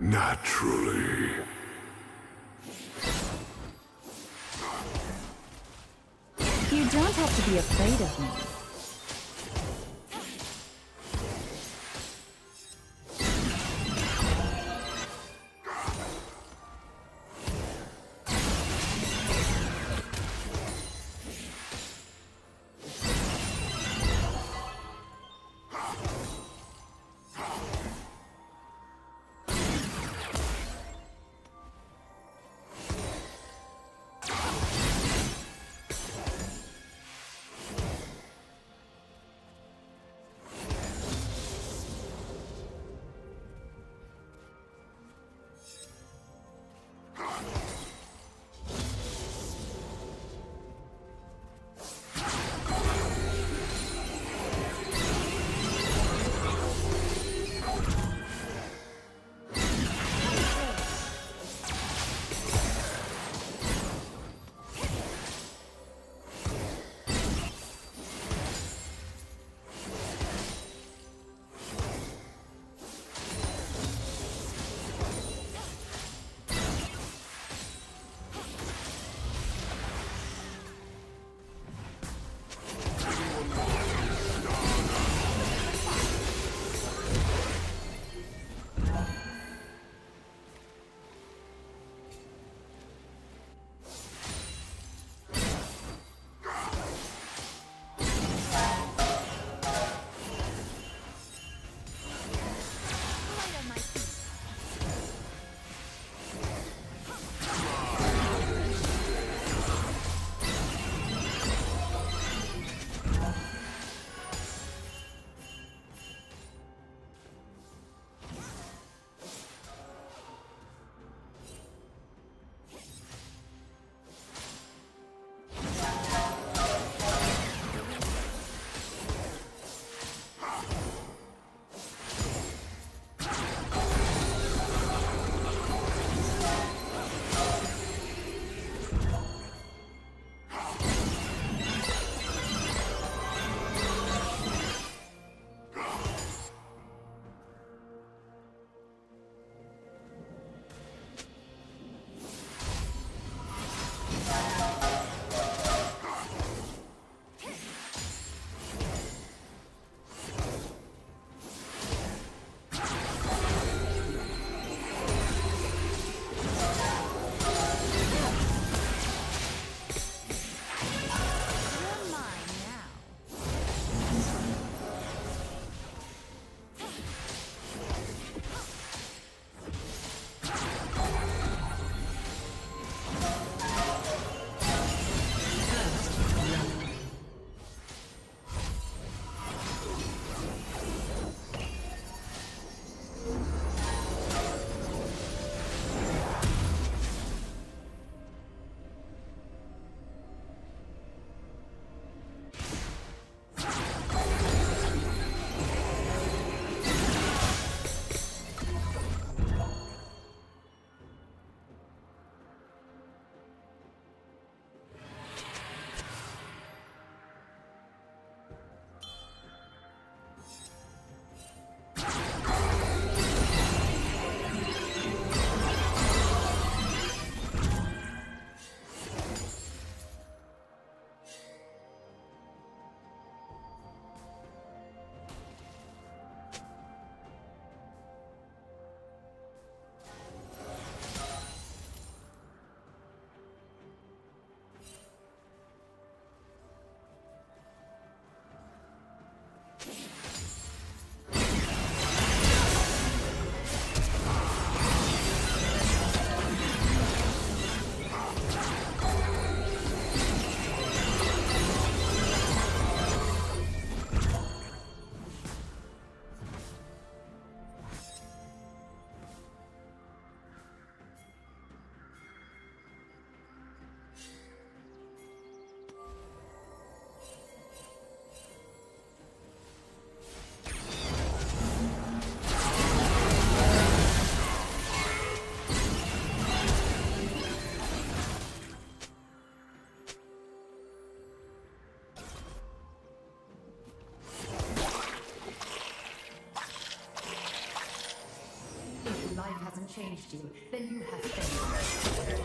Naturally. You don't have to be afraid of me. life hasn't changed you, then you have failed.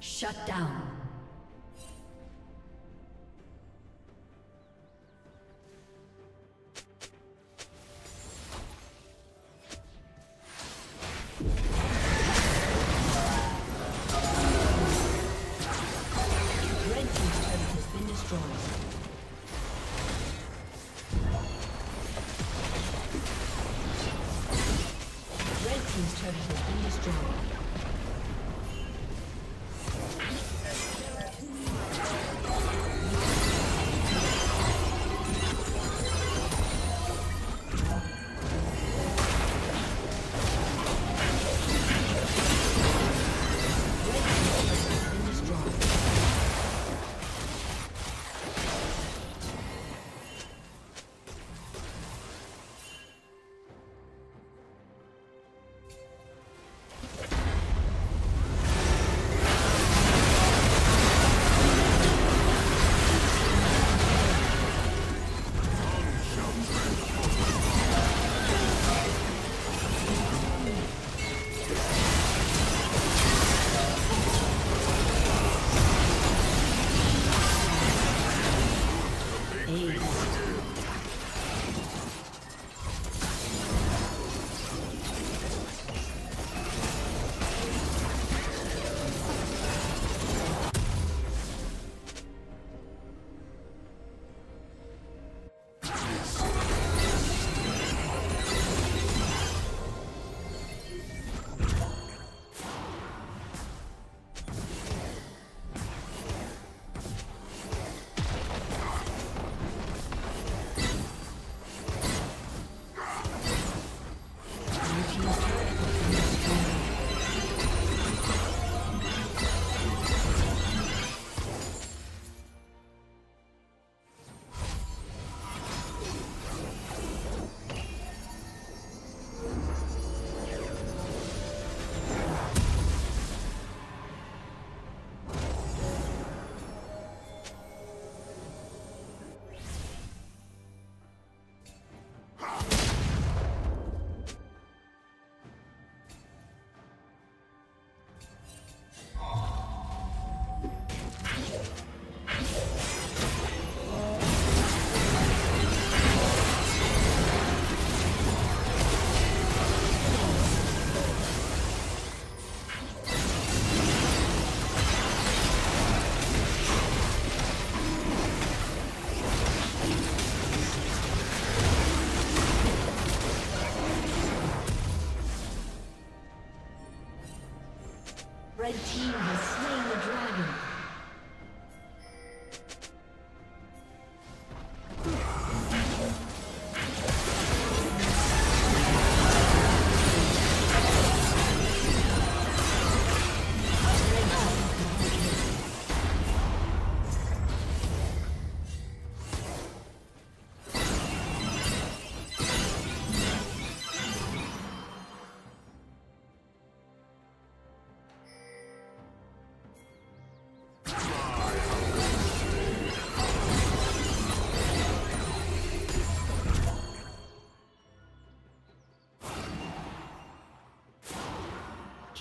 Shut down.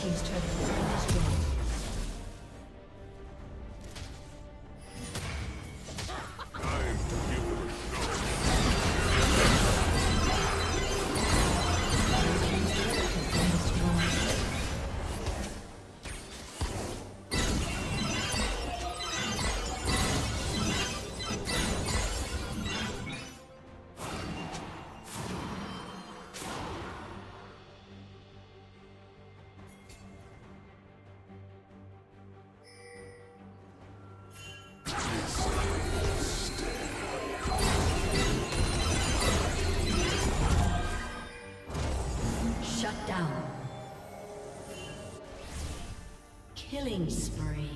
team's turret has been destroyed. Killing spree.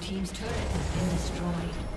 Team's turret has been destroyed.